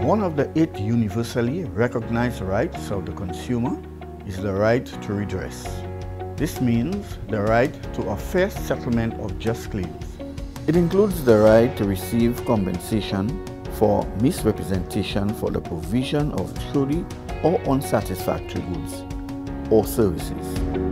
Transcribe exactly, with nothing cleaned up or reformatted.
One of the eight universally recognized rights of the consumer is the right to redress. This means the right to a fair settlement of just claims. It includes the right to receive compensation for misrepresentation for the provision of truly or unsatisfactory goods or services.